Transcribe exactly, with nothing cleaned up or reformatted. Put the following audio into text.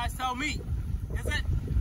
guys tell me. Is it?